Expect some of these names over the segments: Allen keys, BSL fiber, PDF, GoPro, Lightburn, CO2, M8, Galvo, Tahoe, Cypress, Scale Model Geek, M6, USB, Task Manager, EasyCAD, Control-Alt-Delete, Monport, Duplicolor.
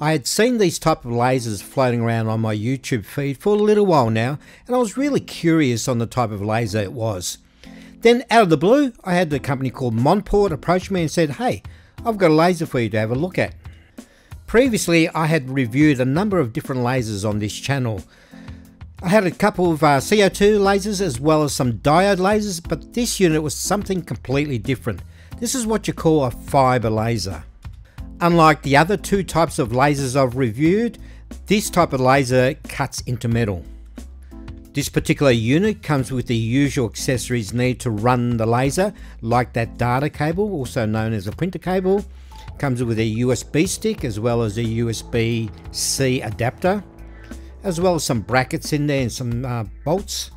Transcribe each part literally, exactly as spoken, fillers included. I had seen these type of lasers floating around on my YouTube feed for a little while now, and I was really curious on the type of laser it was. Then out of the blue, I had the company called Monport approach me and said, hey, I've got a laser for you to have a look at. Previously, I had reviewed a number of different lasers on this channel. I had a couple of uh, C O two lasers as well as some diode lasers, but this unit was something completely different. This is what you call a fiber laser. Unlike the other two types of lasers I've reviewed, this type of laser cuts into metal. This particular unit comes with the usual accessories needed to run the laser, like that data cable, also known as a printer cable. Comes with a U S B stick as well as a U S B C adapter, as well as some brackets in there and some uh, bolts.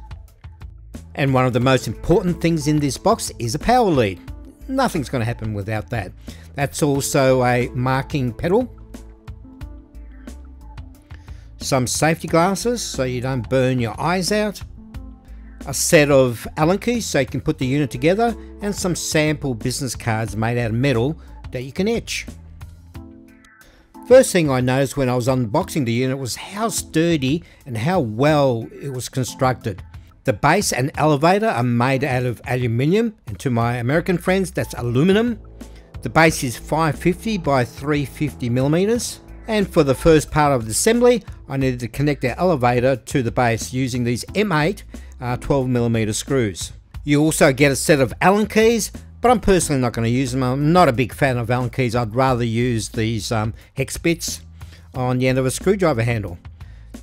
And one of the most important things in this box is a power lead. Nothing's going to happen without that. That's also a marking pedal. Some safety glasses so you don't burn your eyes out. A set of Allen keys so you can put the unit together, and some sample business cards made out of metal that you can etch. First thing I noticed when I was unboxing the unit was how sturdy and how well it was constructed. The base and elevator are made out of aluminium, and to my American friends, that's aluminum. The base is five fifty by three fifty millimeters, and for the first part of the assembly, I needed to connect the elevator to the base using these M eight uh, twelve millimeter screws. You also get a set of Allen keys, but I'm personally not going to use them. I'm not a big fan of Allen keys. I'd rather use these um, hex bits on the end of a screwdriver handle.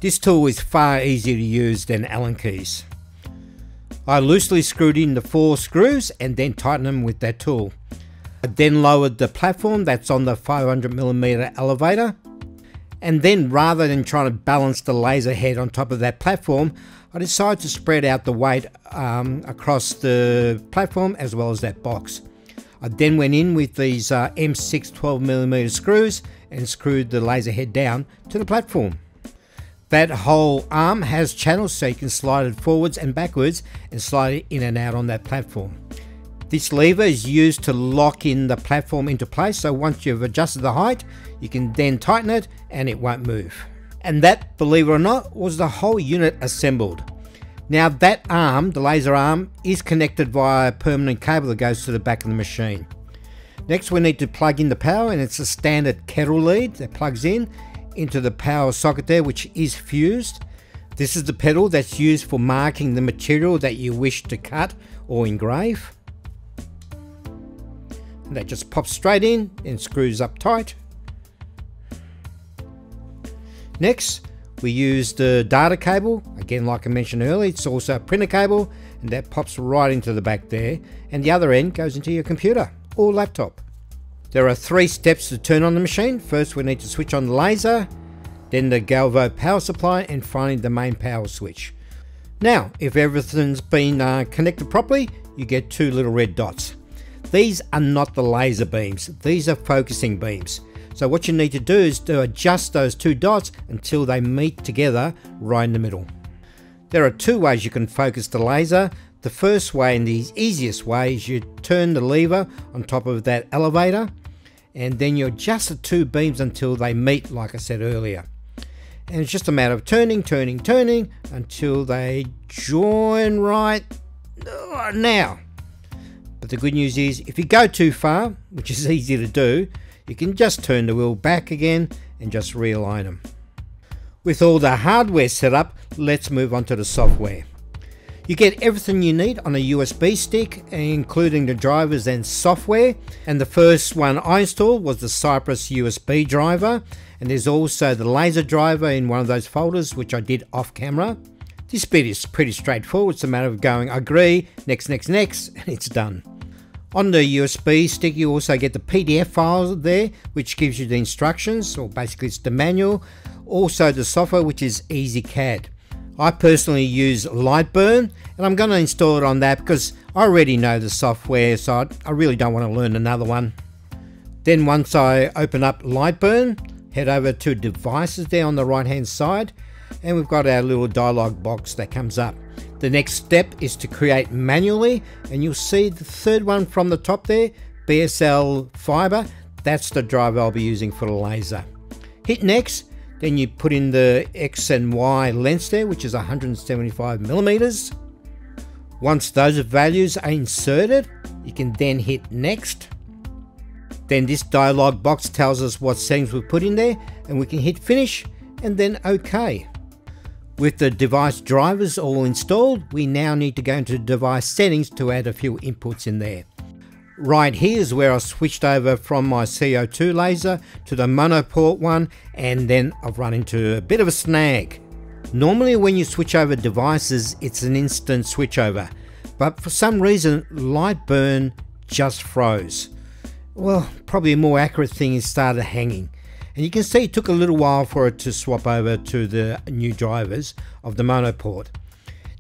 This tool is far easier to use than Allen keys. I loosely screwed in the four screws and then tightened them with that tool. I then lowered the platform that's on the five hundred millimeter elevator. And then rather than trying to balance the laser head on top of that platform, I decided to spread out the weight um, across the platform as well as that box. I then went in with these uh, M six twelve millimeter screws and screwed the laser head down to the platform. That whole arm has channels so you can slide it forwards and backwards and slide it in and out on that platform. This lever is used to lock in the platform into place, so once you've adjusted the height, you can then tighten it and it won't move. And that, believe it or not, was the whole unit assembled. Now that arm, the laser arm, is connected via a permanent cable that goes to the back of the machine. Next we need to plug in the power, and it's a standard kettle lead that plugs in into the power socket there, which is fused. This is the pedal that's used for marking the material that you wish to cut or engrave. And that just pops straight in and screws up tight. Next, we use the data cable. Again, like I mentioned earlier, it's also a printer cable, and that pops right into the back there. And the other end goes into your computer or laptop. There are three steps to turn on the machine. First, we need to switch on the laser, then the Galvo power supply, and finally the main power switch. Now, if everything's been uh, connected properly, you get two little red dots. These are not the laser beams, these are focusing beams. So what you need to do is to adjust those two dots until they meet together right in the middle. There are two ways you can focus the laser. The first way and the easiest way is you turn the lever on top of that elevator, and then you adjust the two beams until they meet, like I said earlier. And it's just a matter of turning, turning, turning until they join right now. But the good news is, if you go too far, which is easy to do, you can just turn the wheel back again and just realign them. With all the hardware set up, let's move on to the software. You get everything you need on a U S B stick, including the drivers and software. And the first one I installed was the Cypress U S B driver. And there's also the laser driver in one of those folders, which I did off camera. This bit is pretty straightforward. It's a matter of going agree, next, next, next, and it's done. On the U S B stick you also get the P D F file there, which gives you the instructions, or basically it's the manual. Also the software, which is EasyCAD. I personally use Lightburn, and I'm going to install it on that because I already know the software, so I really don't want to learn another one. Then once I open up Lightburn, head over to devices there on the right hand side, and we've got our little dialog box that comes up. The next step is to create manually, and you'll see the third one from the top there, B S L fiber. That's the driver I'll be using for the laser. Hit next, then you put in the X and Y lengths there, which is one hundred seventy-five millimeters. Once those values are inserted, you can then hit next. Then this dialog box tells us what settings we've put in there, and we can hit finish and then OK. With the device drivers all installed, we now need to go into device settings to add a few inputs in there. Right here is where I switched over from my C O two laser to the Monoport one, and then I've run into a bit of a snag. Normally when you switch over devices, it's an instant switchover, but for some reason Lightburn just froze. Well, probably a more accurate thing is started hanging. And you can see it took a little while for it to swap over to the new drivers of the Monoport.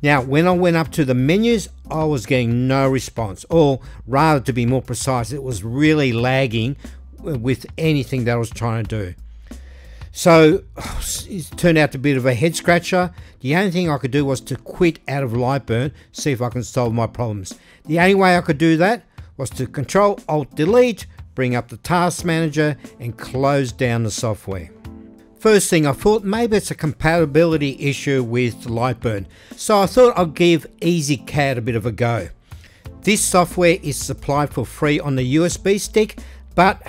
Now, when I went up to the menus, I was getting no response, or rather to be more precise, it was really lagging with anything that I was trying to do. So it turned out to be a bit of a head scratcher. The only thing I could do was to quit out of Lightburn, see if I can solve my problems. The only way I could do that was to Control-Alt-Delete, bring up the Task Manager and close down the software. First thing I thought, maybe it's a compatibility issue with Lightburn. So I thought I'd give EasyCAD a bit of a go. This software is supplied for free on the U S B stick, but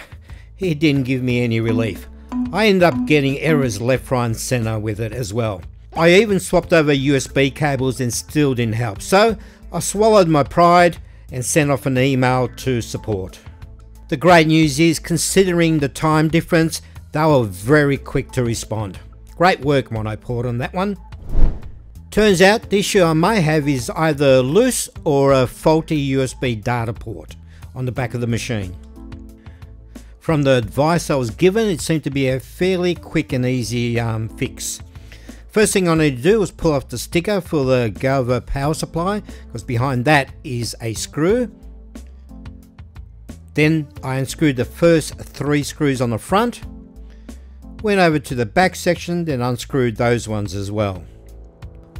it didn't give me any relief. I ended up getting errors left, right and center with it as well. I even swapped over U S B cables and still didn't help. So I swallowed my pride and sent off an email to support. The great news is, considering the time difference, they were very quick to respond. Great work, Monoport, on that one. Turns out the issue I may have is either loose or a faulty U S B data port on the back of the machine. From the advice I was given, it seemed to be a fairly quick and easy um, fix. First thing I need to do is pull off the sticker for the Galvo power supply, because behind that is a screw. Then I unscrewed the first three screws on the front, went over to the back section, then unscrewed those ones as well.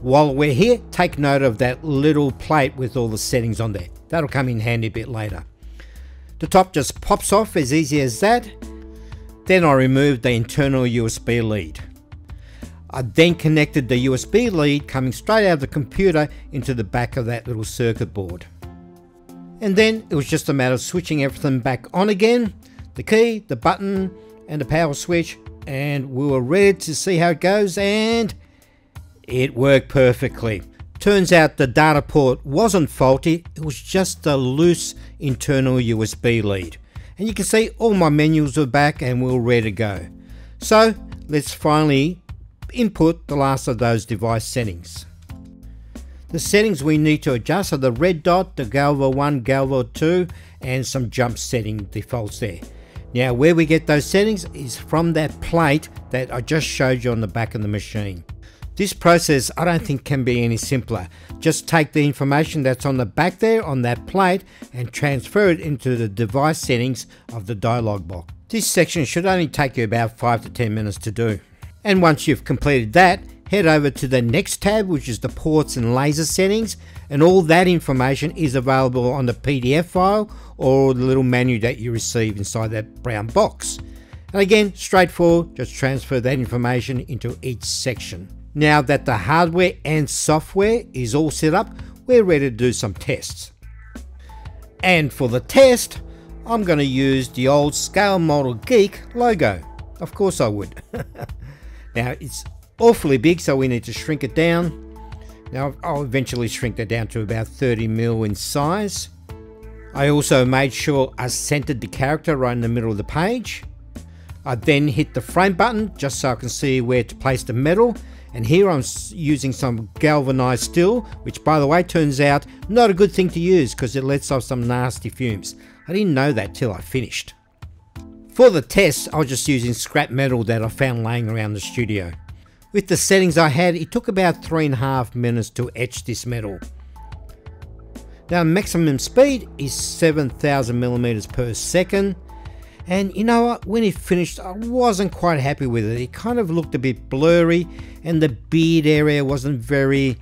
While we're here, take note of that little plate with all the settings on there. That'll come in handy a bit later. The top just pops off, as easy as that. Then I removed the internal U S B lead. I then connected the U S B lead coming straight out of the computer into the back of that little circuit board. And then it was just a matter of switching everything back on again. The key, the button and the power switch, and we were ready to see how it goes, and it worked perfectly. Turns out the data port wasn't faulty, it was just a loose internal U S B lead. And you can see all my menus are back and we were ready to go. So let's finally input the last of those device settings. The settings we need to adjust are the red dot, the Galvo one, Galvo two, and some jump setting defaults there. Now where we get those settings is from that plate that I just showed you on the back of the machine. This process I don't think can be any simpler. Just take the information that's on the back there on that plate and transfer it into the device settings of the dialog box. This section should only take you about five to ten minutes to do. And once you've completed that, head over to the next tab, which is the ports and laser settings, and all that information is available on the P D F file or the little menu that you receive inside that brown box. And again, straightforward, just transfer that information into each section. Now that the hardware and software is all set up, we're ready to do some tests. And for the test, I'm going to use the old Scale Model Geek logo. Of course I would. Now it's awfully big, so we need to shrink it down. Now I'll eventually shrink that down to about thirty mil in size. I also made sure I centered the character right in the middle of the page. I then hit the frame button just so I can see where to place the metal, and here I'm using some galvanized steel, which by the way turns out not a good thing to use because it lets off some nasty fumes. I didn't know that till I finished. For the test, I was just using scrap metal that I found laying around the studio. With the settings I had, it took about three and a half minutes to etch this metal. Now maximum speed is seven thousand millimeters per second. And you know what, when it finished I wasn't quite happy with it. It kind of looked a bit blurry and the beard area wasn't very,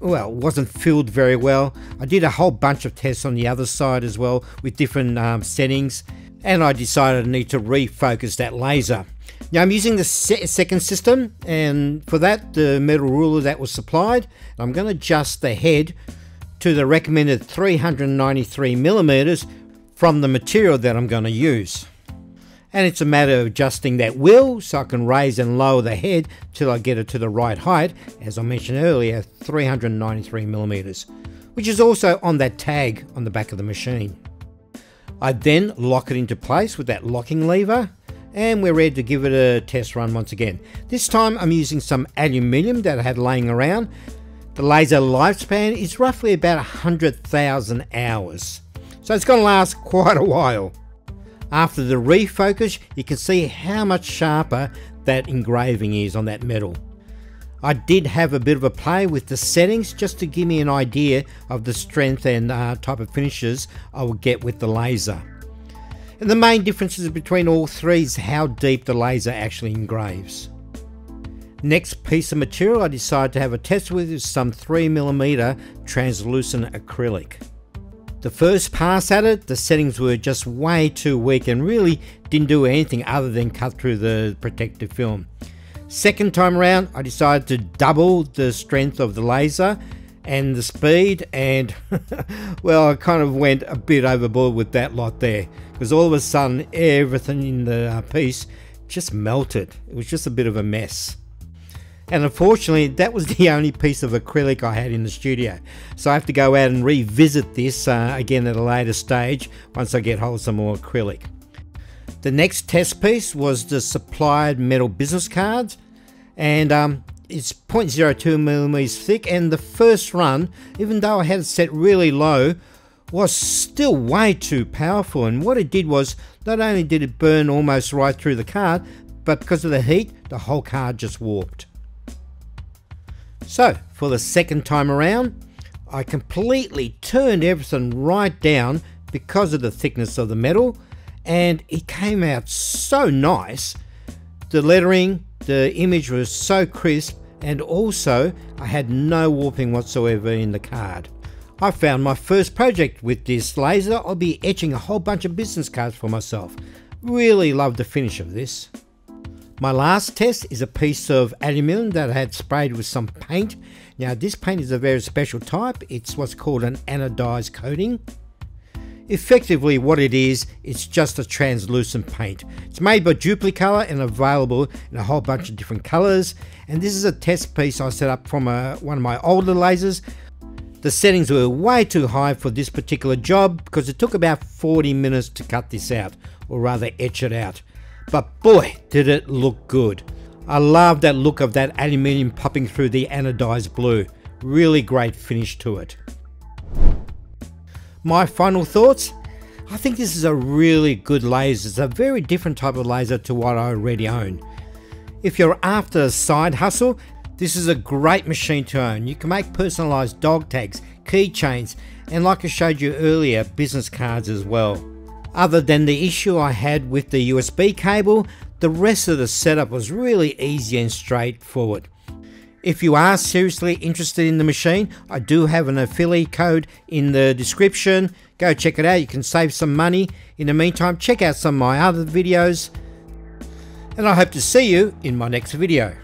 well, wasn't filled very well. I did a whole bunch of tests on the other side as well with different um, settings. and I decided I need to refocus that laser. Now I'm using the se second system, and for that the metal ruler that was supplied. I'm going to adjust the head to the recommended three hundred ninety-three millimeters from the material that I'm going to use. And it's a matter of adjusting that wheel so I can raise and lower the head till I get it to the right height, as I mentioned earlier, three hundred ninety-three millimeters, which is also on that tag on the back of the machine. I then lock it into place with that locking lever, and we're ready to give it a test run once again. This time I'm using some aluminium that I had laying around. The laser lifespan is roughly about one hundred thousand hours, so it's going to last quite a while. After the refocus, you can see how much sharper that engraving is on that metal. I did have a bit of a play with the settings just to give me an idea of the strength and uh, type of finishes I will get with the laser. And the main differences between all three is how deep the laser actually engraves. Next piece of material I decided to have a test with is some three millimeter translucent acrylic. The first pass at it, the settings were just way too weak and really didn't do anything other than cut through the protective film. Second time around, I decided to double the strength of the laser and the speed, and well, I kind of went a bit overboard with that lot there, because all of a sudden everything in the piece just melted. It was just a bit of a mess. And unfortunately, that was the only piece of acrylic I had in the studio. So I have to go out and revisit this uh, again at a later stage once I get hold of some more acrylic. The next test piece was the supplied metal business cards, and um, it's zero point zero two millimeters thick, and the first run, even though I had it set really low, was still way too powerful. And what it did was, not only did it burn almost right through the card, but because of the heat, the whole card just warped. So, for the second time around, I completely turned everything right down because of the thickness of the metal, and it came out so nice. The lettering, the image was so crisp, and also I had no warping whatsoever in the card. I found my first project with this laser. I'll be etching a whole bunch of business cards for myself. Really love the finish of this. My last test is a piece of aluminium that I had sprayed with some paint. Now this paint is a very special type. It's what's called an anodized coating. Effectively what it is, it's just a translucent paint. It's made by Duplicolor and available in a whole bunch of different colors. And this is a test piece I set up from a, one of my older lasers. The settings were way too high for this particular job because it took about forty minutes to cut this out, or rather etch it out. But boy, did it look good. I love that look of that aluminium popping through the anodized blue. Really great finish to it. My final thoughts, I think this is a really good laser. It's a very different type of laser to what I already own. If you're after a side hustle, this is a great machine to own. You can make personalized dog tags, keychains, and like I showed you earlier, business cards as well. Other than the issue I had with the U S B cable, the rest of the setup was really easy and straightforward. If you are seriously interested in the machine, I do have an affiliate code in the description. Go check it out, you can save some money. In the meantime, check out some of my other videos, and I hope to see you in my next video.